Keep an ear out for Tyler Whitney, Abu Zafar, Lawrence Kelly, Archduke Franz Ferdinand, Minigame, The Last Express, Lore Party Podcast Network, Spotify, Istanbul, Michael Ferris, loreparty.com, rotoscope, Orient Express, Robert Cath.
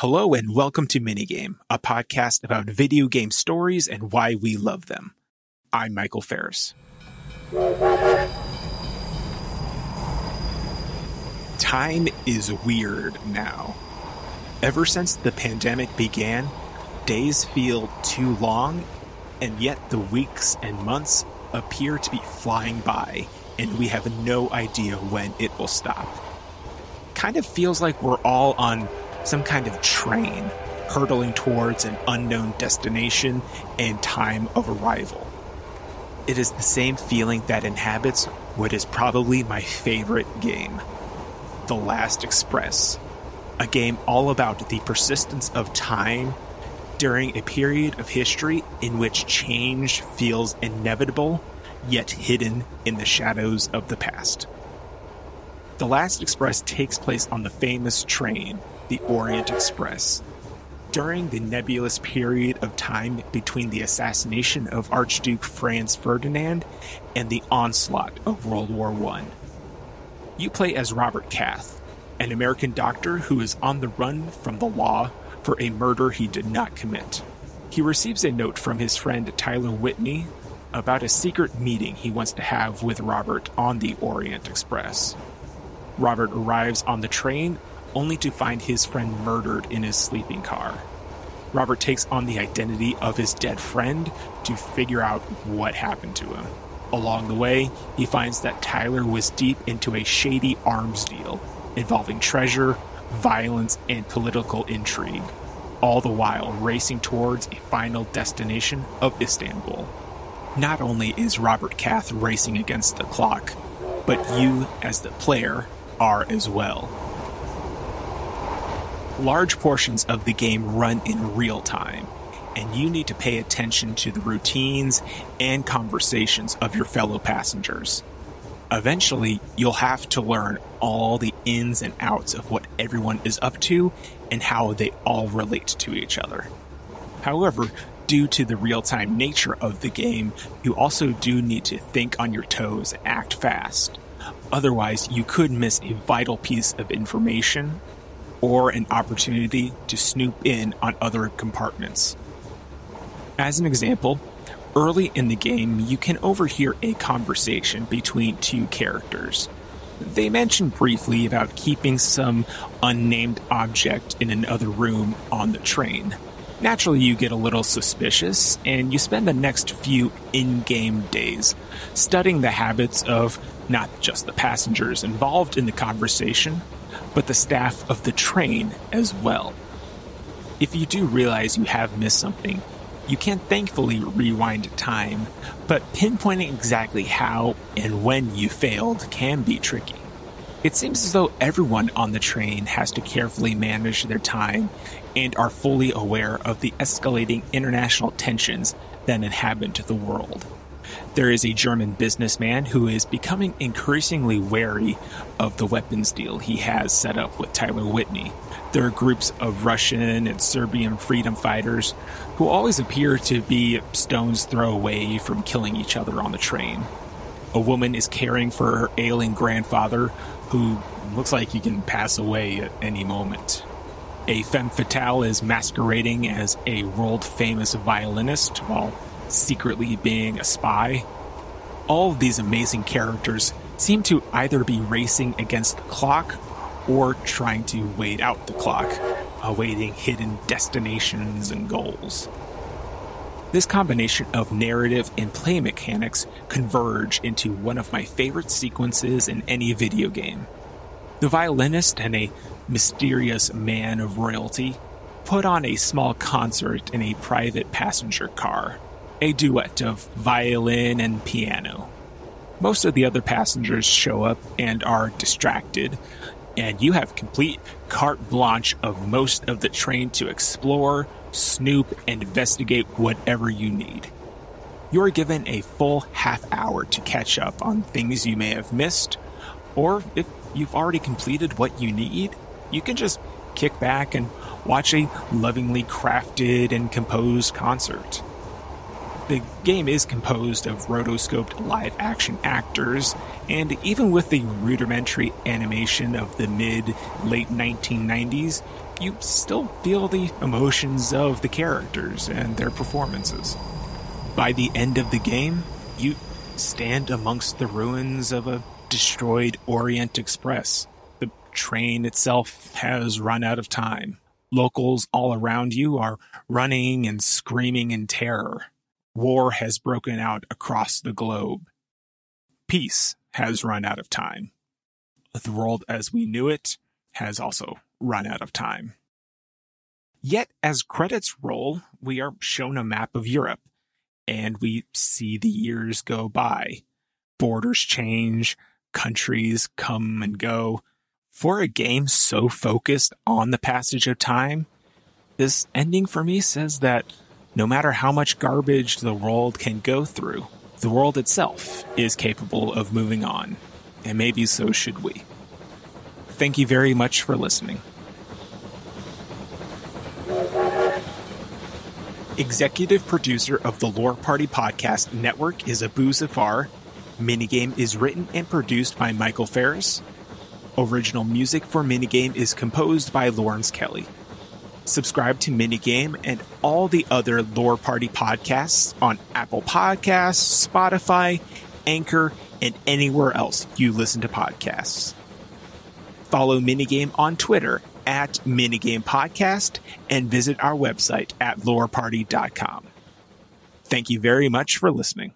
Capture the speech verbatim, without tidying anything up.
Hello and welcome to Minigame, a podcast about video game stories and why we love them. I'm Michael Ferris. Time is weird now. Ever since the pandemic began, days feel too long, and yet the weeks and months appear to be flying by, and we have no idea when it will stop. Kind of feels like we're all on some kind of train hurtling towards an unknown destination and time of arrival. It is the same feeling that inhabits what is probably my favorite game, The Last Express, a game all about the persistence of time during a period of history in which change feels inevitable, yet hidden in the shadows of the past. The Last Express takes place on the famous train, the Orient Express, during the nebulous period of time between the assassination of Archduke Franz Ferdinand and the onslaught of World War One. You play as Robert Cath, an American doctor who is on the run from the law for a murder he did not commit. He receives a note from his friend Tyler Whitney about a secret meeting he wants to have with Robert on the Orient Express. Robert arrives on the train only to find his friend murdered in his sleeping car. Robert takes on the identity of his dead friend to figure out what happened to him. Along the way, he finds that Tyler was deep into a shady arms deal involving treasure, violence, and political intrigue, all the while racing towards a final destination of Istanbul. Not only is Robert Cath racing against the clock, but you, as the player, are as well. Large portions of the game run in real time, and you need to pay attention to the routines and conversations of your fellow passengers. Eventually, you'll have to learn all the ins and outs of what everyone is up to and how they all relate to each other. However, due to the real-time nature of the game, you also do need to think on your toes and act fast. Otherwise, you could miss a vital piece of information or an opportunity to snoop in on other compartments. As an example, early in the game, you can overhear a conversation between two characters. They mention briefly about keeping some unnamed object in another room on the train. Naturally, you get a little suspicious, and you spend the next few in-game days studying the habits of not just the passengers involved in the conversation, but the staff of the train as well. If you do realize you have missed something, you can thankfully rewind time, but pinpointing exactly how and when you failed can be tricky. It seems as though everyone on the train has to carefully manage their time and are fully aware of the escalating international tensions that inhabit the world. There is a German businessman who is becoming increasingly wary of the weapons deal he has set up with Tyler Whitney. There are groups of Russian and Serbian freedom fighters who always appear to be stone's throw away from killing each other on the train. A woman is caring for her ailing grandfather who looks like he can pass away at any moment. A femme fatale is masquerading as a world-famous violinist while secretly being a spy. All of these amazing characters seem to either be racing against the clock or trying to wait out the clock, awaiting hidden destinations and goals. This combination of narrative and play mechanics converge into one of my favorite sequences in any video game. The violinist and a mysterious man of royalty put on a small concert in a private passenger car, a duet of violin and piano. Most of the other passengers show up and are distracted, and you have complete carte blanche of most of the train to explore, snoop, and investigate whatever you need. You're given a full half hour to catch up on things you may have missed, or if you've already completed what you need, you can just kick back and watch a lovingly crafted and composed concert. The game is composed of rotoscoped live-action actors, and even with the rudimentary animation of the mid-late nineteen nineties, you still feel the emotions of the characters and their performances. By the end of the game, you stand amongst the ruins of a destroyed Orient Express. The train itself has run out of time. Locals all around you are running and screaming in terror. War has broken out across the globe. Peace has run out of time. The world as we knew it has also run out of time. Yet, as credits roll, we are shown a map of Europe, and we see the years go by. Borders change, countries come and go. For a game so focused on the passage of time, this ending for me says that no matter how much garbage the world can go through, the world itself is capable of moving on, and maybe so should we. Thank you very much for listening. Executive producer of the Lore Party Podcast Network is Abu Zafar. Minigame is written and produced by Michael Ferris. Original music for Minigame is composed by Lawrence Kelly. Subscribe to Minigame and all the other Lore Party podcasts on Apple Podcasts, Spotify, Anchor, and anywhere else you listen to podcasts. Follow Minigame on Twitter at Minigame Podcast and visit our website at lore party dot com. Thank you very much for listening.